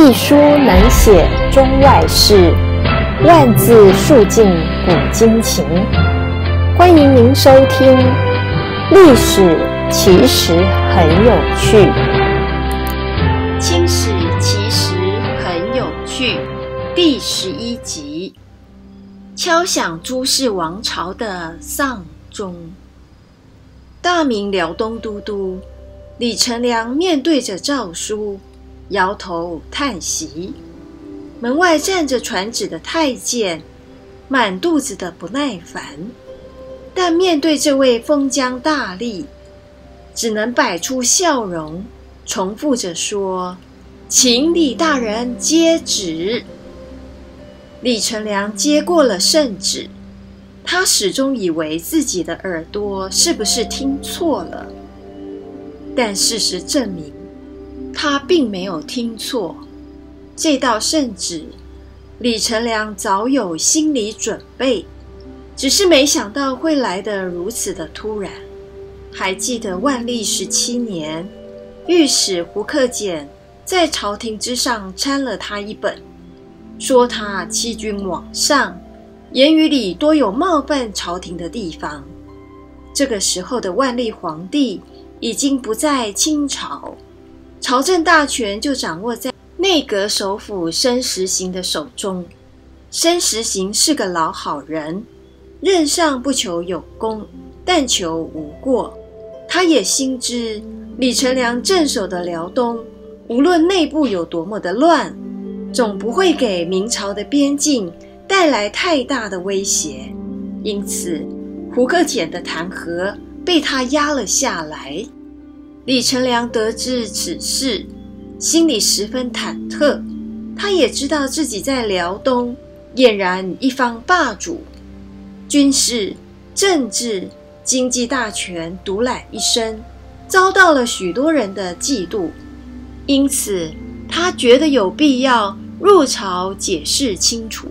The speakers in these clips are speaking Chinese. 一书能写中外事，万字述尽古今情。欢迎您收听《历史其实很有趣》。清史其实很有趣第11集：敲响朱氏王朝的丧钟。大明辽东都督李成梁面对着诏书，摇头叹息。门外站着传旨的太监，满肚子的不耐烦，但面对这位封疆大吏，只能摆出笑容，重复着说：“请李大人接旨。”李成梁接过了圣旨，他始终以为自己的耳朵是不是听错了，但事实证明他并没有听错。这道圣旨，李成梁早有心理准备，只是没想到会来得如此的突然。还记得万历17年，御史胡克俭在朝廷之上参了他一本，说他欺君罔上，言语里多有冒犯朝廷的地方。这个时候的万历皇帝已经不在清朝，朝政大权就掌握在内阁首辅申时行的手中。申时行是个老好人，任上不求有功，但求无过。他也心知李成梁镇守的辽东，无论内部有多么的乱，总不会给明朝的边境带来太大的威胁，因此胡克俭的弹劾被他压了下来。李成梁得知此事，心里十分忐忑。他也知道自己在辽东俨然一方霸主，军事、政治、经济大权独揽一身，遭到了许多人的嫉妒。因此他觉得有必要入朝解释清楚。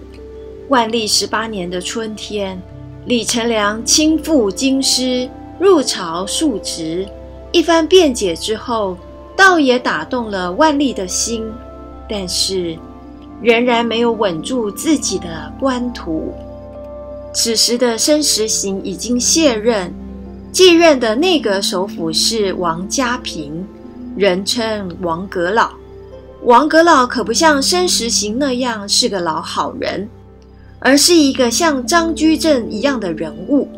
万历18年的春天，李成梁亲赴京师入朝述职，一番辩解之后，倒也打动了万历的心，但是仍然没有稳住自己的官途。此时的申时行已经卸任，继任的内阁首辅是王家平，人称王阁老。王阁老可不像申时行那样是个老好人，而是一个像张居正一样的人物。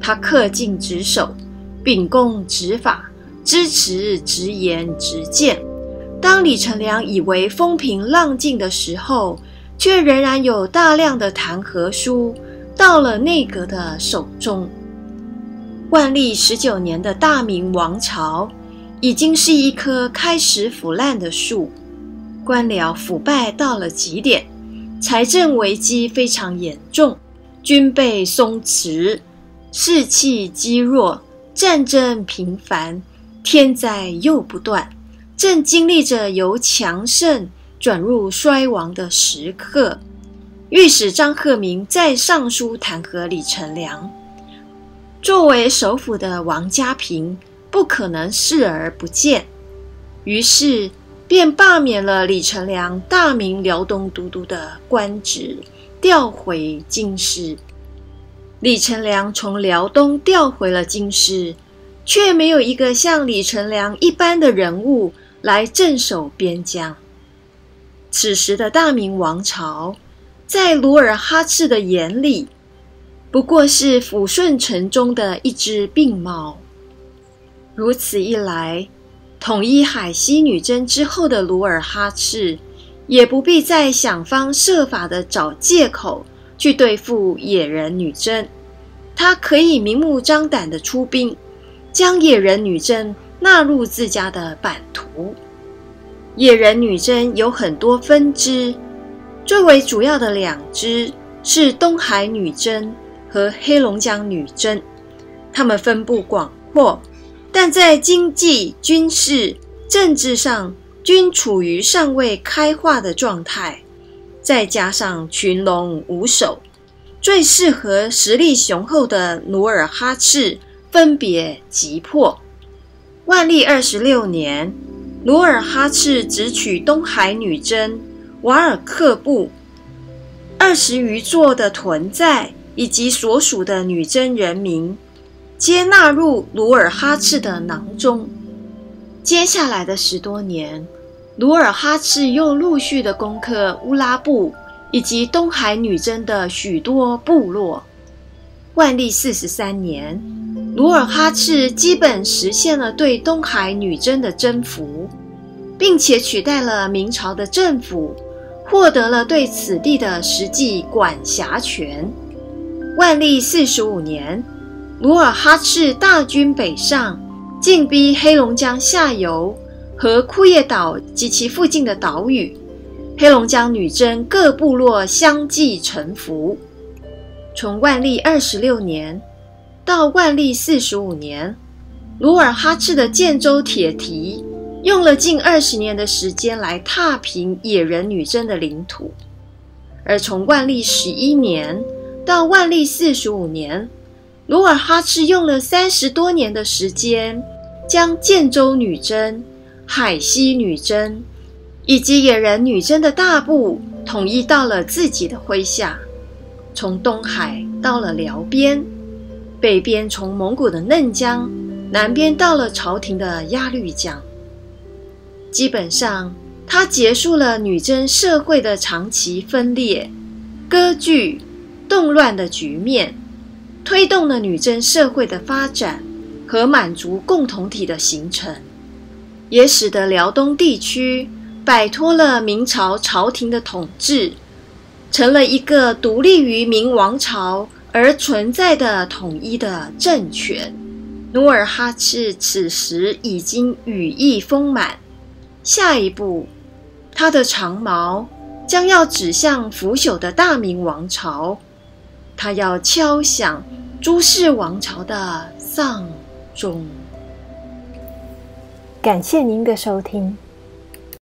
他恪尽职守，秉公执法，支持直言直谏。当李成梁以为风平浪静的时候，却仍然有大量的弹劾书到了内阁的手中。万历19年的大明王朝已经是一棵开始腐烂的树，官僚腐败到了极点，财政危机非常严重，军备松弛，士气积弱，战争频繁，天灾又不断，正经历着由强盛转入衰亡的时刻。御史张鹤鸣再上书弹劾李成梁，作为首辅的王家平不可能视而不见，于是便罢免了李成梁大明辽东都督的官职，调回京师。李成梁从辽东调回了京师，却没有一个像李成梁一般的人物来镇守边疆。此时的大明王朝，在努尔哈赤的眼里，不过是抚顺城中的一只病猫。如此一来，统一海西女真之后的努尔哈赤，也不必再想方设法地找借口去对付野人女真，他可以明目张胆地出兵，将野人女真纳入自家的版图。野人女真有很多分支，最为主要的两支是东海女真和黑龙江女真，它们分布广阔，但在经济、军事、政治上均处于尚未开化的状态。再加上群龙无首，最适合实力雄厚的努尔哈赤分别击破。万历26年，努尔哈赤直取东海女真、瓦尔克部20余座的屯寨以及所属的女真人民，皆纳入努尔哈赤的囊中。接下来的10多年，努尔哈赤又陆续的攻克乌拉部以及东海女真的许多部落。万历43年，努尔哈赤基本实现了对东海女真的征服，并且取代了明朝的政府，获得了对此地的实际管辖权。万历45年，努尔哈赤大军北上，进逼黑龙江下游和库页岛及其附近的岛屿，黑龙江女真各部落相继臣服。从万历26年到万历45年，努尔哈赤的建州铁蹄用了近20年的时间来踏平野人女真的领土。而从万历11年到万历45年，努尔哈赤用了30多年的时间，将建州女真、海西女真以及野人女真的大部统一到了自己的麾下，从东海到了辽边，北边从蒙古的嫩江，南边到了朝廷的鸭绿江。基本上，他结束了女真社会的长期分裂、割据、动乱的局面，推动了女真社会的发展和满族共同体的形成，也使得辽东地区摆脱了明朝朝廷的统治，成了一个独立于明王朝而存在的统一的政权。努尔哈赤此时已经羽翼丰满，下一步，他的长矛将要指向腐朽的大明王朝，他要敲响朱氏王朝的丧钟。感谢您的收听。